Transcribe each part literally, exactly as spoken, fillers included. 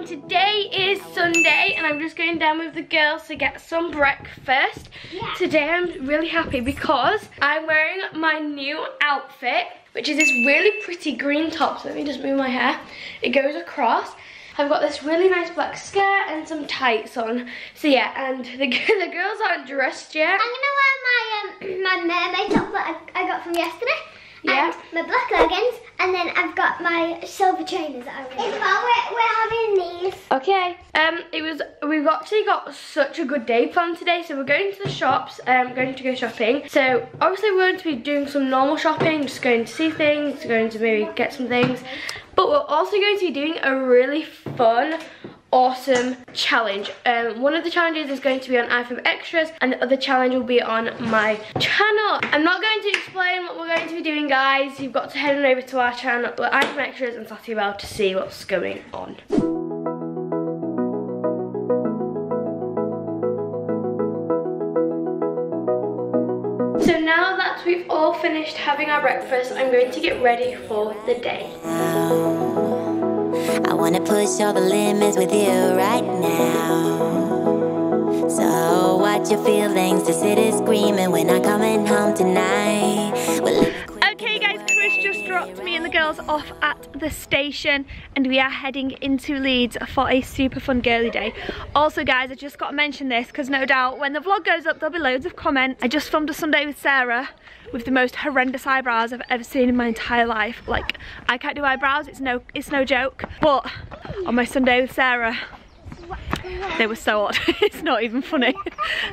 on. Today is Sunday and I'm just going down with the girls to get some breakfast. Yeah. Today I'm really happy because I'm wearing my new outfit, which is this really pretty green top. So let me just move my hair. It goes across. I've got this really nice black skirt and some tights on. So yeah, and the, the girls aren't dressed yet. I'm gonna wear my um, my mermaid top that I, I got from yesterday. Yeah. And my black leggings, and then I've got my silver trainers that I really well, we're, we're having these. Okay. Um, it was, we've actually got such a good day planned today. So we're going to the shops, um, going to go shopping. So obviously we're going to be doing some normal shopping, just going to see things, going to maybe get some things. But we're also going to be doing a really fun, awesome challenge. Um, one of the challenges is going to be on I FAM Extras and the other challenge will be on my channel. I'm not going to explain what we're going to be doing, guys. You've got to head on over to our channel, I FAM Extras and SassyBelle, to see what's going on. So now that we've all finished having our breakfast, I'm going to get ready for the day. I wanna push all the limits with you right now. So watch your feelings, the city's screaming. We're not coming home tonight. Okay guys, Chris just dropped me and the girls off at the station and we are heading into Leeds for a super fun girly day. Also guys, I just got to mention this because no doubt when the vlog goes up there'll be loads of comments. I just filmed a Sunday with Sarah with the most horrendous eyebrows I've ever seen in my entire life. Like, I can't do eyebrows, it's no it's no joke. But on my Sunday with Sarah, they were so odd. It's not even funny.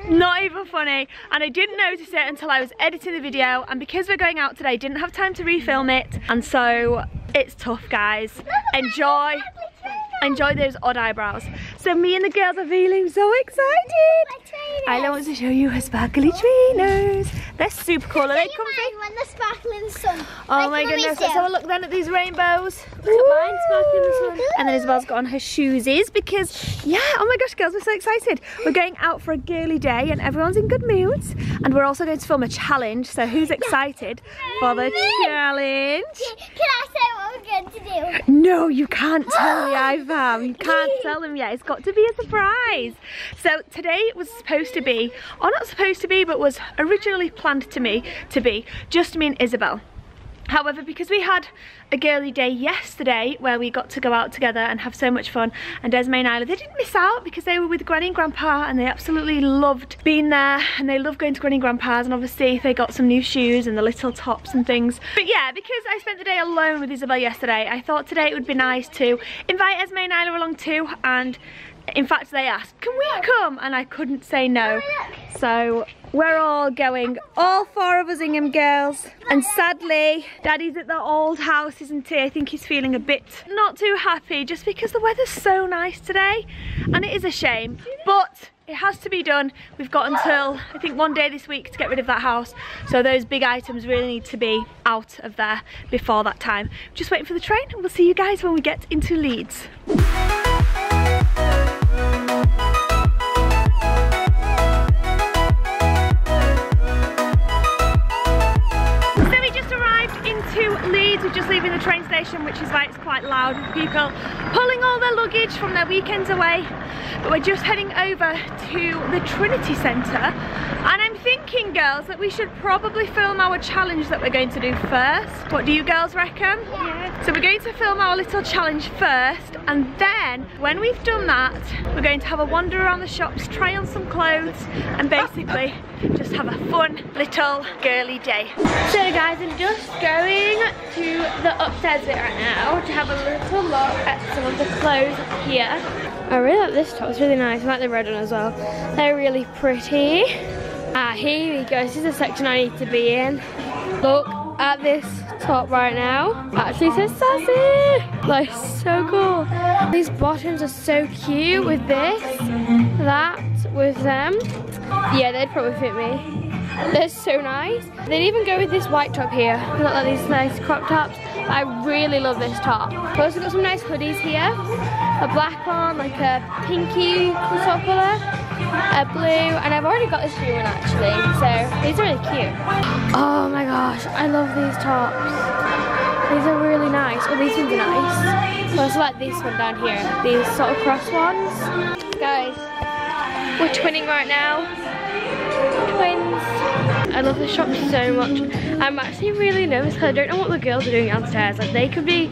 Not even funny. And I didn't notice it until I was editing the video, and because we're going out today, I didn't have time to refilm it, and so it's tough guys. Enjoy enjoy those odd eyebrows. So me and the girls are feeling so excited. I want to show you her sparkly trainers. They're super cool. Are they comfy? When the sparkling sun. Oh my goodness, let's have a look then at these rainbows. Look Ooh. at mine sparkling in the sun. And then Isabel's got on her shoesies because, yeah, oh my gosh girls, we're so excited. We're going out for a girly day and everyone's in good moods. And we're also going to film a challenge, so who's excited for the challenge? Can I say what we're going to do? No, you can't tell me, I FAM. You can't tell them yet. It's got to be a surprise. So today was supposed to be, or not supposed to be, but was originally planned to me to be just me and Isabel. However, because we had a girly day yesterday where we got to go out together and have so much fun, and Desiree and Isla, they didn't miss out because they were with Granny and Grandpa and they absolutely loved being there and they love going to Granny and Grandpa's, and obviously they got some new shoes and the little tops and things. But yeah, because I spent the day alone with Isabel yesterday, I thought today it would be nice to invite Esme and Isla along too, and in fact they asked, can we come? And I couldn't say no. So we're all going, all four of us Ingham girls. And sadly, Daddy's at the old house, isn't he? I think he's feeling a bit not too happy just because the weather's so nice today. And it is a shame, but it has to be done. We've got until, I think, one day this week to get rid of that house. So those big items really need to be out of there before that time. Just waiting for the train and we'll see you guys when we get into Leeds. Just leaving the train station, which is why it's quite loud with people pulling all their luggage from their weekends away. But we're just heading over to the Trinity Centre, and I'm thinking, girls, that we should probably film our challenge that we're going to do first. What do you girls reckon? Yeah. So we're going to film our little challenge first, and then when we've done that, we're going to have a wander around the shops, try on some clothes, and basically just have a fun little girly day. So guys, I'm just going to the upstairs bit right now to have a little look at some of the clothes here. I really like this top, it's really nice. I like the red one as well. They're really pretty. Ah, here we go. This is the section I need to be in. Look at this top right now. Actually says Sassy. Like, so cool. These bottoms are so cute with this, that, with them. Yeah, they'd probably fit me. They're so nice. They'd even go with this white top here. Not like these nice crop tops. I really love this top. We've also got some nice hoodies here. A black one, like a pinky sort of colour, a blue, and I've already got this blue one actually, so these are really cute. Oh my gosh, I love these tops. These are really nice. Oh, these ones are nice. I also like this one down here. These sort of cross ones. Guys, we're twinning right now. Twins. I love this shop so much. I'm actually really nervous because I don't know what the girls are doing downstairs. Like they could be,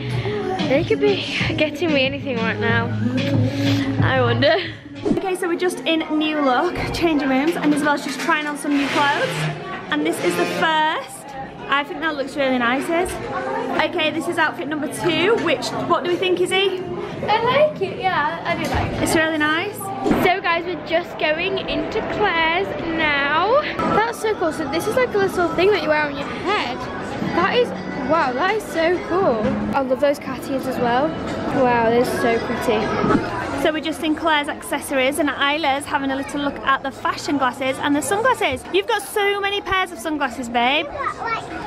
they could be getting me anything right now. I wonder. Okay, so we're just in New Look, changing rooms, and Isabelle's just trying on some new clothes. And this is the first. I think that looks really nice. Okay, this is outfit number two, which, what do we think, Izzy? I like it, yeah, I do like it. It's really nice. So guys, we're just going into Claire's now. That's so cool. So this is like a little thing that you wear on your head. That is, wow, that is so cool. I love those cat ears as well. Wow, they're so pretty. So we're just in Claire's accessories, and Isla's having a little look at the fashion glasses and the sunglasses. You've got so many pairs of sunglasses, babe. Got, like, um,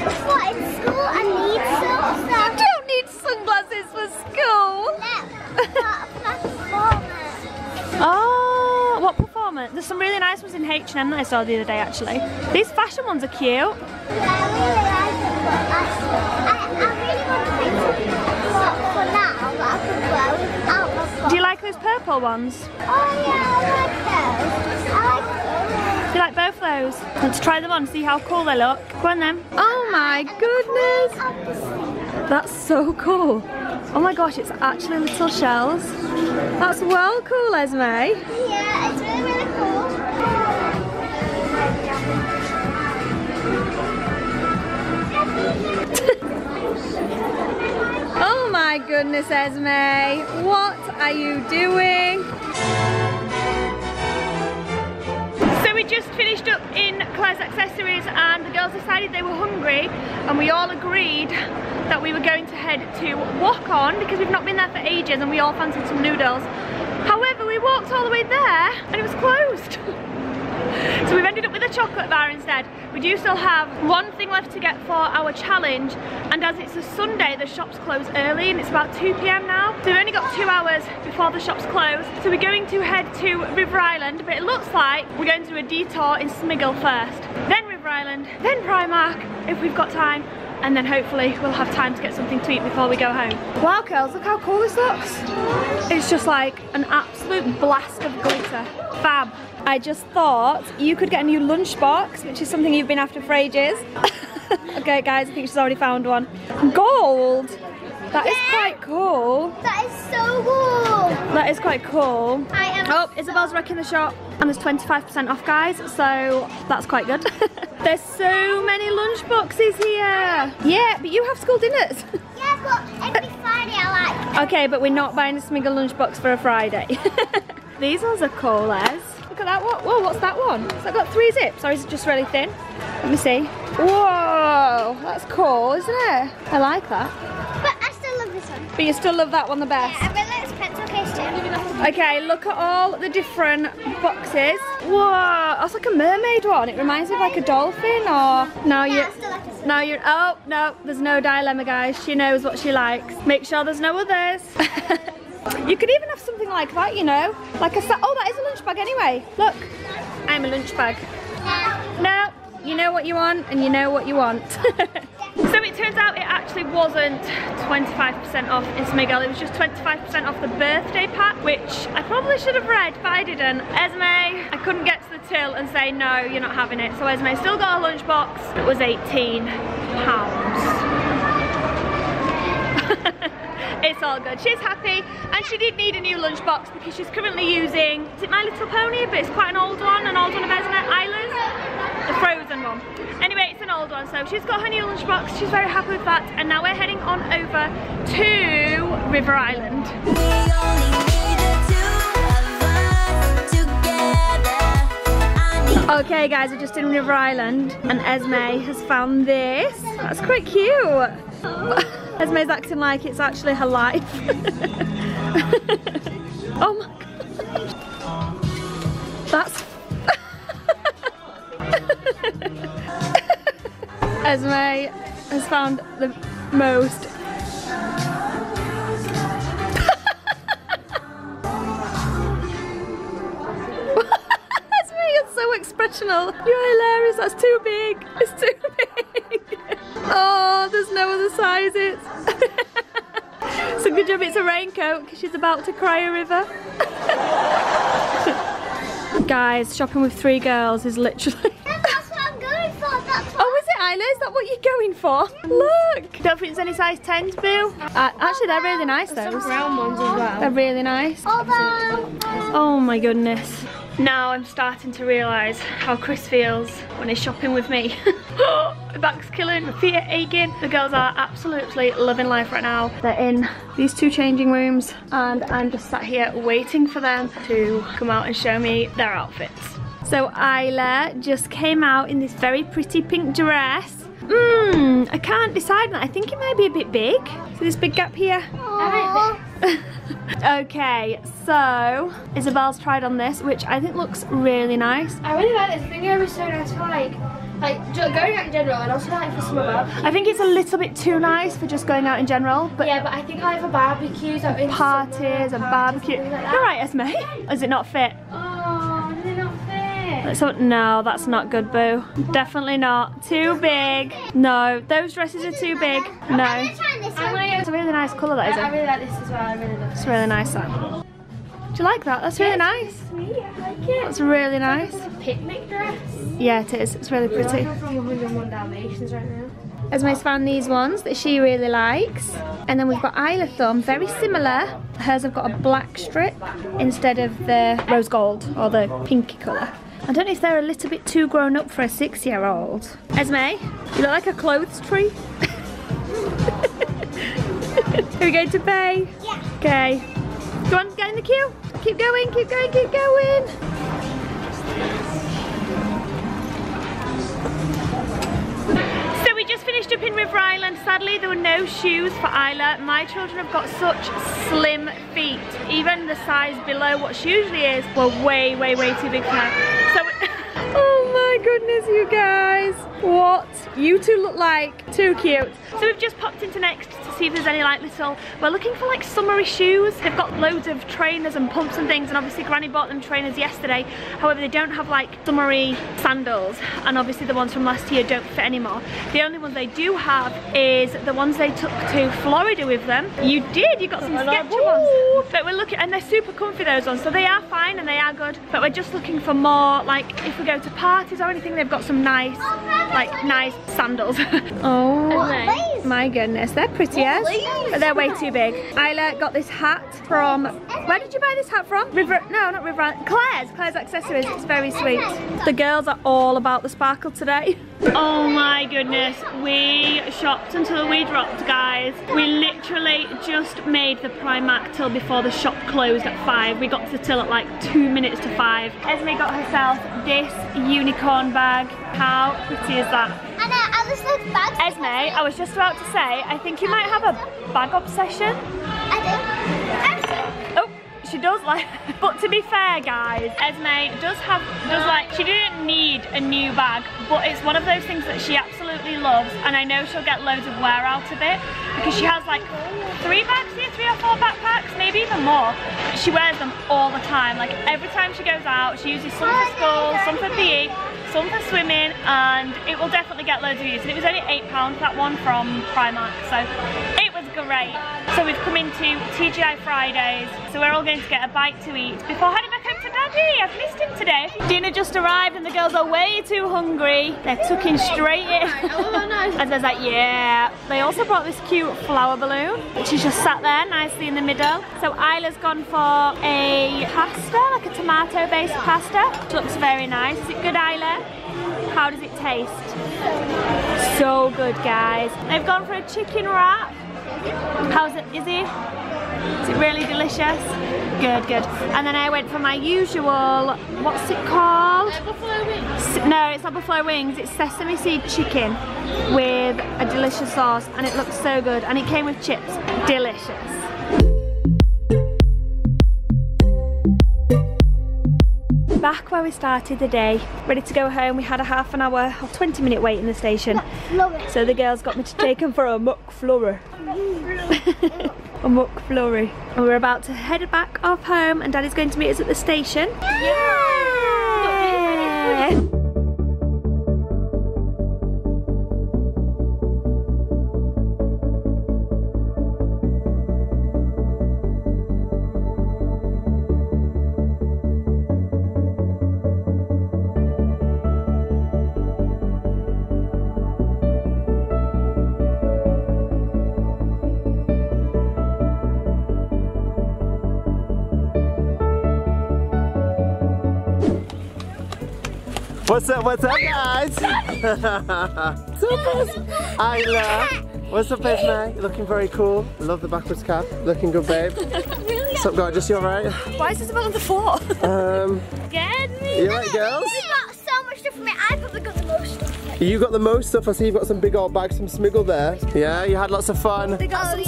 for in school I need some. So. You don't need sunglasses for school. No, for oh, what performance? There's some really nice ones in H and M that I saw the other day, actually. These fashion ones are cute. Yeah, I really like them, I, I really want to pick them up. Do you like those purple ones? Oh yeah, I like those. I like those. Do you like both those? Let's try them on, see how cool they look. Go on then. Oh my goodness! That's so cool. Oh my gosh, it's actually little shells. That's well cool, Esme. Yeah, it's really, really cool. Oh my goodness, Esme. What? Are you doing? So we just finished up in Claire's accessories, and the girls decided they were hungry, and we all agreed that we were going to head to Walk On because we've not been there for ages, and we all fancied some noodles. However, we walked all the way there and it was closed. So we've ended up with a chocolate bar instead. We do still have one thing left to get for our challenge, and as it's a Sunday, the shops close early, and it's about two p m now. So we've only got two hours before the shops close. So we're going to head to River Island, but it looks like we're going to do a detour in Smiggle first, then River Island, then Primark if we've got time, and then hopefully we'll have time to get something to eat before we go home. Wow girls, look how cool this looks. It's just like an absolute blast of glitter. Fab. I just thought you could get a new lunchbox, which is something you've been after for ages. Okay guys, I think she's already found one. Gold! That yeah. is quite cool. That is so cool. That is quite cool. I am oh, Isabelle's wrecking the shop. And there's twenty-five percent off, guys, so that's quite good. There's so many lunch boxes here. Yeah, but you have school dinners. Yeah, but every Friday I like. Okay, but we're not buying a Smiggle lunchbox for a Friday. These ones are cool, Ez. Look at that one. Whoa, what's that one? Has that got three zips or is it just really thin? Let me see. Whoa, that's cool, isn't it? I like that. But I still love this one. But you still love that one the best? Yeah, I really like this pencil case too. Okay, look at all the different boxes. Whoa, that's like a mermaid one. It reminds me of like a dolphin or... No, you... No, you're... Oh, no, there's no dilemma, guys. She knows what she likes. Make sure there's no others. You could even have something like that, you know, like a sa- oh, that is a lunch bag anyway. Look, I'm a lunch bag. No, no, you know what you want, and you know what you want. So it turns out it actually wasn't twenty-five percent off in Smiggle. It was just twenty-five percent off the birthday pack, which I probably should have read, but I didn't. Esme, I couldn't get to the till and say no, you're not having it. So Esme still got a lunch box. It was eighteen pounds. It's all good. She's happy, and she did need a new lunchbox because she's currently using, is it My Little Pony? But it's quite an old one, an old one of Esme, Isla's, the Frozen one. Anyway, it's an old one, so she's got her new lunchbox. She's very happy with that, and now we're heading on over to River Island. Okay guys, we're just in River Island, and Esme has found this. That's quite cute. Esme's acting like it's actually her life. Oh my gosh. That's... Esme has found the most... You're hilarious, that's too big, it's too big. Oh, there's there's no other sizes. So good job it's a raincoat because she's about to cry a river. Guys, shopping with three girls is literally... That's what I'm going for, that's what... Oh, is it, Isla? Is that what you're going for? Look! Don't think there's any size tens, Boo. Uh, actually, they're really nice, though. Some brown ones as well. They're really nice. Oh my goodness. Now I'm starting to realise how Chris feels when he's shopping with me. My back's killing, my feet are aching. The girls are absolutely loving life right now. They're in these two changing rooms and I'm just sat here waiting for them to come out and show me their outfits. So Isla just came out in this very pretty pink dress. Mmm, I can't decide that. I think it might be a bit big. So this big gap here. Okay, so Isabel's tried on this, which I think looks really nice. I really like this. I think it was so nice for like, like going out in general, and also like for summer barbecues. I think it's a little bit too nice for just going out in general. But yeah, but I think like for barbecues, like parties, parties and barbecue. Like you're right, Esme. Yeah. Is it not fit? Oh, did it not fit? Let's hope, no, that's not good, Boo. Definitely not. Too big. No, those dresses are too big. No. It's a really nice colour, that, isn't it? I really like this as well, I really love it. It's really nice, that. Do you like that? That's really nice. Sweet, I like it. That's really nice. It's a picnic dress. Yeah, it is. It's really pretty. I'm from one hundred and one Dalmatians right now. Esme's found these ones that she really likes. And then we've got Isla Thumb, very similar. Hers have got a black strip instead of the rose gold or the pinky colour. I don't know if they're a little bit too grown up for a six-year-old. Esme, you look like a clothes tree. Are we going to pay? Yeah. Okay. Do you want to get in the queue? Keep going, keep going, keep going. So we just finished up in River Island. Sadly, there were no shoes for Isla. My children have got such slim feet. Even the size below what she usually is were way, way, way too big for her. So oh my goodness, you guys. What you two look like. Too cute. So we've just popped into Next to see if there's any like little, we're looking for like summery shoes. They've got loads of trainers and pumps and things, and obviously Granny bought them trainers yesterday. However, they don't have like summery sandals, and obviously the ones from last year don't fit anymore. The only ones they do have is the ones they took to Florida with them. You did, you got some sketchy ones. But we're looking, and they're super comfy, those ones. So they are fine and they are good, but we're just looking for more, like if we go to parties or anything, they've got some nice, like nice sandals. Oh my goodness, they're pretty, yes, but they're way too big. Isla got this hat from, where did you buy this hat from? River, no, not River Island, Claire's, Claire's Accessories, it's very sweet. The girls are all about the sparkle today. Oh my goodness, we shopped until we dropped, guys. We literally just made the Primark till before the shop closed at five. We got to the till at like two minutes to five. Esme got herself this unicorn bag. How pretty is that? Anna, I just love bags. Esme, I was just about to say, I think you might have a bag obsession. I do. Oh, she does like, but to be fair, guys, Esme does have, does like, she didn't need a new bag, but it's one of those things that she absolutely loves, and I know she'll get loads of wear out of it, because she has like three bags here, three or four backpacks, maybe even more. She wears them all the time, like every time she goes out, she uses some for school, some for P E, some for swimming, and it will definitely get loads of use. And it was only eight pounds that one from Primark, so it was great. So we've come into T G I Fridays, so we're all going to get a bite to eat before heading back home to Daddy. I've missed him today. Dinner just arrived and the girls are way too hungry. They're tucking straight in. And they're like, yeah. They also brought this cute flower balloon, which is just sat there nicely in the middle. So Isla's gone for a pasta, like a tomato-based pasta, which looks very nice. Is it good, Isla? How does it taste? So good, guys. They've gone for a chicken wrap. How's it, Izzy? Is it really delicious? Good, good. And then I went for my usual, what's it called? Buffalo wings. No, it's not buffalo wings, it's sesame seed chicken with a delicious sauce, and it looks so good, and it came with chips. Delicious. Back where we started the day, ready to go home. We had a half an hour or twenty minute wait in the station, so the girls got me to take them for a McFlurry. A McFlurry. And we're about to head back off home, and Daddy's going to meet us at the station. Yeah! Yeah. What's up, what's up, guys? Isla. What's up, Esme? Looking very cool. Love the backwards cap. Looking good, babe. Really? What's up, gorgeous? You alright? Why is this about on the floor? Um. Scared me. You alright, girls? You've got so much stuff from me. I've probably got the most stuff. You got the most stuff. I see you've got some big old bags, some Smiggle there. Yeah, you had lots of fun. They got oh,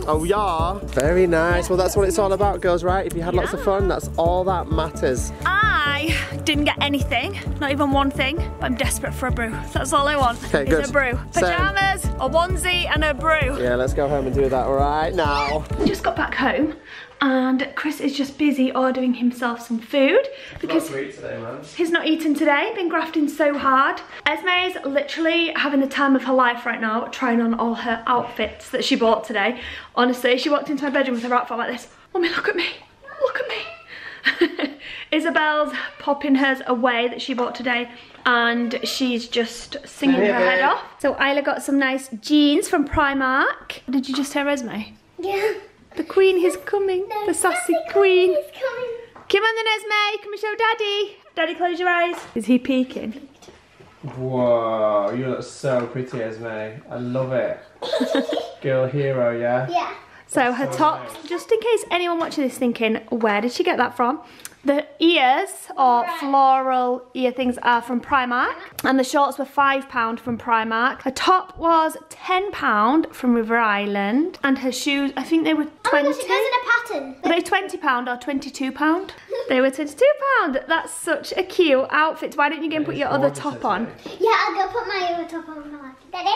some oh, yeah. Very nice. Well, that's what it's all about, girls, right? If you had yeah. lots of fun, that's all that matters. I didn't get anything, not even one thing, but I'm desperate for a brew. That's all I want. Okay, good. Is a brew. Pajamas, Same. a onesie, and a brew. Yeah, let's go home and do that right now. I just got back home, and Chris is just busy ordering himself some food because not today, man. He's not eaten today, been grafting so hard. Esme's literally having the time of her life right now, trying on all her outfits that she bought today. Honestly, she walked into my bedroom with her outfit like this. Mummy, look at me, look at me. Isabel's popping hers away that she bought today, and she's just singing hey, her hey. head off. So Isla got some nice jeans from Primark. Did you just hear Esme? Yeah. The queen is coming. No, the sassy queen. queen is coming. Come on then, Esme. Come and show Daddy. Daddy, close your eyes. Is he peeking? Whoa, you look so pretty, Esme. I love it. Girl hero, yeah? Yeah. So her tops, just in case anyone watching this thinking, where did she get that from? The ears, or floral ear things, are from Primark. And the shorts were five pounds from Primark. Her top was ten pounds from River Island. And her shoes, I think they were twenty pounds. Oh my gosh, it does in a pattern. Were they twenty pounds or twenty-two pounds? They were twenty-two pounds. That's such a cute outfit. Why don't you go and put your other top on? Yeah, I'll go put my other top on for Mark. Daddy?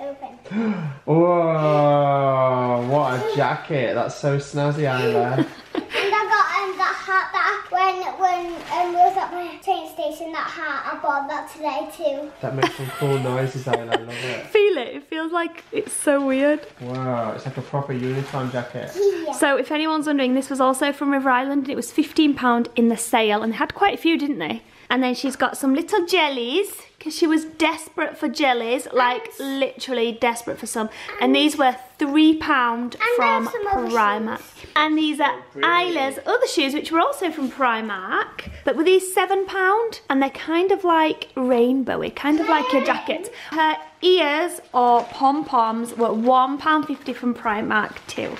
Open. Whoa, what a jacket. That's so snazzy, Isla. And I got um, that hat that I, when, when um, we was at my train station, that hat, I bought that today too. That makes some cool noises, Isla. I love it. Feel it. It feels like it's so weird. Wow, it's like a proper uniform jacket. Yeah. So if anyone's wondering, this was also from River Island, and it was fifteen pounds in the sale, and they had quite a few, didn't they? And then she's got some little jellies, because she was desperate for jellies, like and literally desperate for some. And, and these were three pounds from Primark. And these are Isla's other shoes, which were also from Primark. But were these seven pounds? And they're kind of like rainbowy, kind of like your jacket. Her ears, or pom-poms, were one pound fifty from Primark too.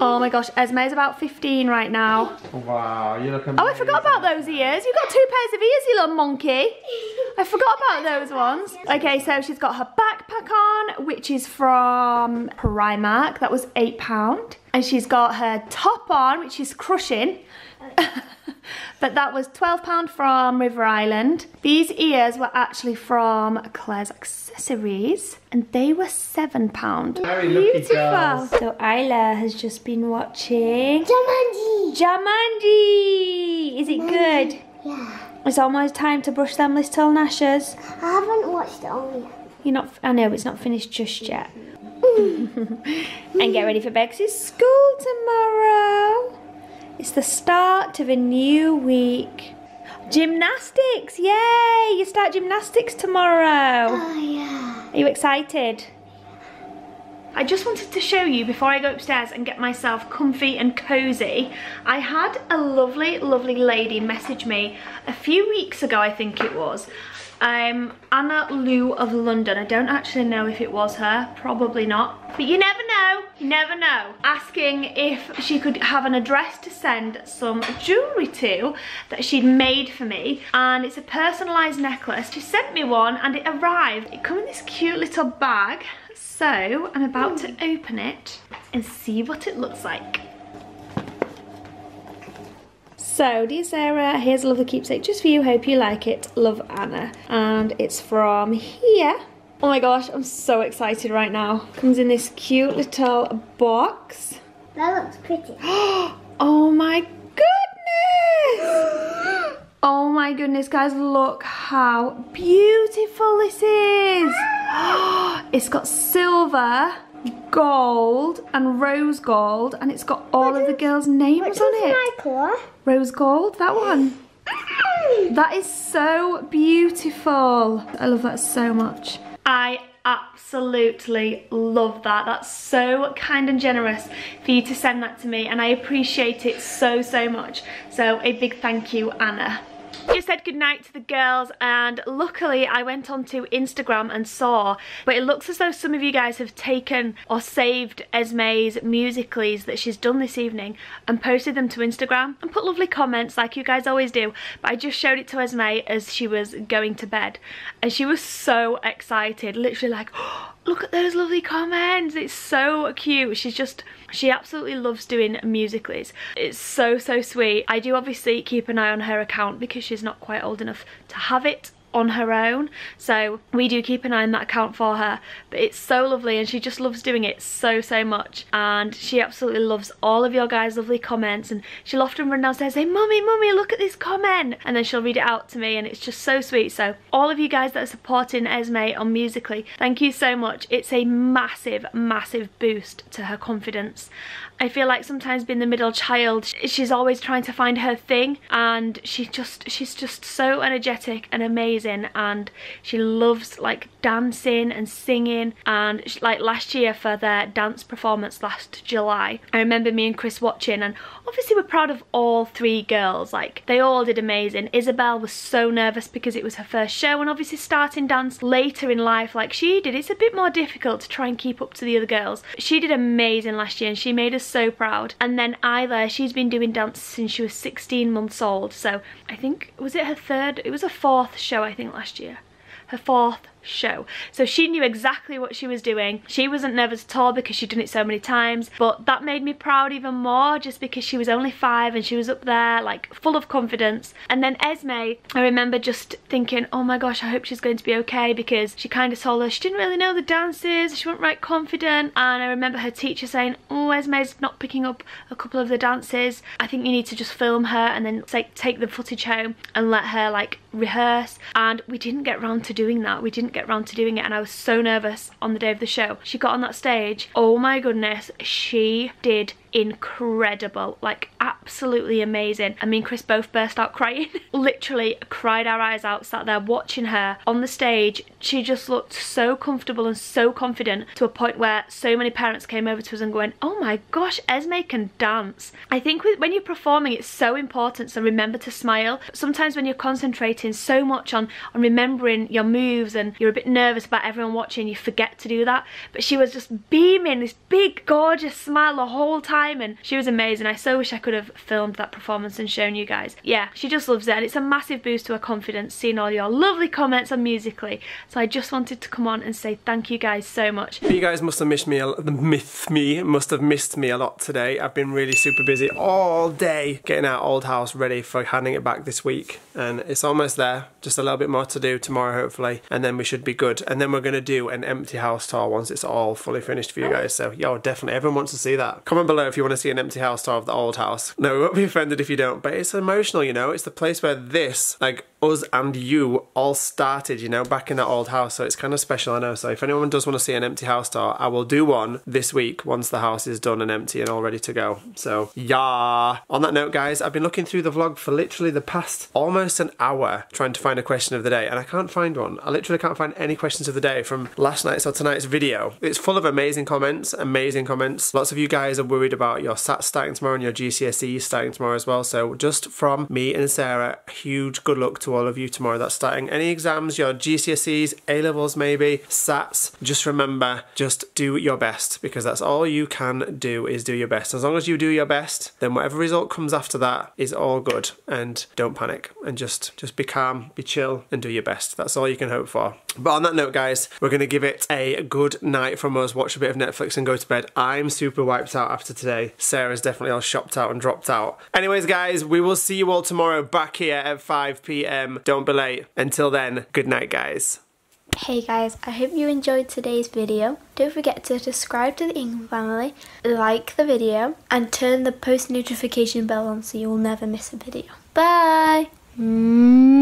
Oh my gosh, Esme's about fifteen right now. Wow, you look amazing. Oh, I forgot about those ears. You've got two pairs of ears, you little monkey. I forgot about those ones. Okay, so she's got her backpack on, which is from Primark. That was eight pounds. And she's got her top on, which is crushing. But that was twelve pounds from River Island. These ears were actually from Claire's accessories, and they were seven pounds. Very beautiful. Lucky girls. So Isla has just been watching Jumanji. Jumanji. Is it Jumanji. good? Yeah. It's almost time to brush them little gnashes. I haven't watched it all yet. You're not. I know it's not finished just yet. And get ready for Bex's school tomorrow. It's the start of a new week. Gymnastics, yay! You start gymnastics tomorrow. Oh yeah. Are you excited? I just wanted to show you, before I go upstairs and get myself comfy and cozy, I had a lovely, lovely lady message me a few weeks ago, I think it was. Um, Anna Lou of London. I don't actually know if it was her, probably not. But you never know, you never know. Asking if she could have an address to send some jewellery to that she'd made for me. And it's a personalised necklace. She sent me one and it arrived. It came in this cute little bag. So I'm about mm. to open it and see what it looks like. So, dear Sarah, here's a lovely keepsake just for you. Hope you like it. Love, Anna. And it's from here. Oh my gosh, I'm so excited right now. Comes in this cute little box. That looks pretty. Oh my goodness! Oh my goodness, guys, look how beautiful this is. It's got silver, gold and rose gold, and it's got all of the girls' names on it. My colour? Rose gold, that one. That is so beautiful. I love that so much. I absolutely love that. That's so kind and generous for you to send that to me, and I appreciate it so, so much. So a big thank you, Anna. Just said goodnight to the girls, and luckily I went onto Instagram and saw, but it looks as though some of you guys have taken or saved Esme's Musicallys that she's done this evening and posted them to Instagram and put lovely comments like you guys always do. But I just showed it to Esme as she was going to bed, and she was so excited, literally like, oh, look at those lovely comments, it's so cute. She's just, she absolutely loves doing Musicallys. It's so, so sweet. I do obviously keep an eye on her account because she's not quite old enough to have it on her own, so we do keep an eye on that account for her. But it's so lovely, and she just loves doing it so, so much, and she absolutely loves all of your guys' lovely comments. And she'll often run downstairs and say, mummy, mummy, look at this comment, and then she'll read it out to me, and it's just so sweet. So all of you guys that are supporting Esme on Musically, thank you so much. It's a massive, massive boost to her confidence. I feel like sometimes being the middle child, she's always trying to find her thing, and she just, she's just so energetic and amazing, and she loves like dancing and singing. And she, like last year for their dance performance last July, I remember me and Chris watching, and obviously we're proud of all three girls, like they all did amazing. Isabel was so nervous because it was her first show, and obviously starting dance later in life like she did, it's a bit more difficult to try and keep up to the other girls. She did amazing last year, and she made us so proud. And then Isla, she's been doing dance since she was sixteen months old, so I think, was it her third, it was her fourth show I think last year, her fourth show, so she knew exactly what she was doing. She wasn't nervous at all because she'd done it so many times, but that made me proud even more just because she was only five and she was up there like full of confidence. And then Esme, I remember just thinking, oh my gosh, I hope she's going to be okay, because she kind of told her she didn't really know the dances, she wasn't right confident, and I remember her teacher saying, oh, Esme's not picking up a couple of the dances, I think you need to just film her and then like take the footage home and let her like rehearse. And we didn't get round to doing that, we didn't get round to doing it, and I was so nervous on the day of the show. She got on that stage, oh my goodness, she did incredible, like absolutely amazing. I mean, Chris both burst out crying, literally cried our eyes out, sat there watching her on the stage. She just looked so comfortable and so confident, to a point where so many parents came over to us and going, oh my gosh, Esme can dance. I think with, when you're performing, it's so important to remember to smile. Sometimes when you're concentrating so much on, on remembering your moves and you're a bit nervous about everyone watching, you forget to do that. But she was just beaming, this big gorgeous smile the whole time, and she was amazing. I so wish I could have filmed that performance and shown you guys. Yeah, she just loves it, and it's a massive boost to her confidence seeing all your lovely comments on Musically. So I just wanted to come on and say thank you guys so much. You guys must have missed me a lot, myth me must have missed me a lot today. I've been really super busy all day getting our old house ready for handing it back this week, and it's almost there, just a little bit more to do tomorrow hopefully, and then we should be good. And then we're going to do an empty house tour once it's all fully finished for you guys, so yo, definitely everyone wants to see that. Comment below if you want to see an empty house tour of the old house. No, we won't be offended if you don't, but it's emotional, you know. It's the place where this, like, us and you all started, you know, back in that old house, so it's kind of special, I know. So if anyone does want to see an empty house tour, I will do one this week once the house is done and empty and all ready to go. So yeah, on that note guys, I've been looking through the vlog for literally the past almost an hour trying to find a question of the day, and I can't find one. I literally can't find any questions of the day from last night's or tonight's video. It's full of amazing comments, amazing comments. Lots of you guys are worried about your SAT starting tomorrow and your G C S E starting tomorrow as well, so just from me and Sarah, huge good luck to all of you tomorrow that's starting any exams, your G C S Es, A levels maybe, SATs. Just remember, just do your best, because that's all you can do is do your best. As long as you do your best, then whatever result comes after that is all good, and don't panic, and just just be calm, be chill, and do your best. That's all you can hope for. But on that note guys, we're going to give it a good night from us, watch a bit of Netflix and go to bed. I'm super wiped out after today. Sarah's definitely all shopped out and dropped out. Anyways guys, we will see you all tomorrow back here at five p m Don't be late. Until then, good night guys. Hey guys, I hope you enjoyed today's video. Don't forget to subscribe to the Ingham Family, like the video, and turn the post notification bell on so you'll never miss a video. Bye!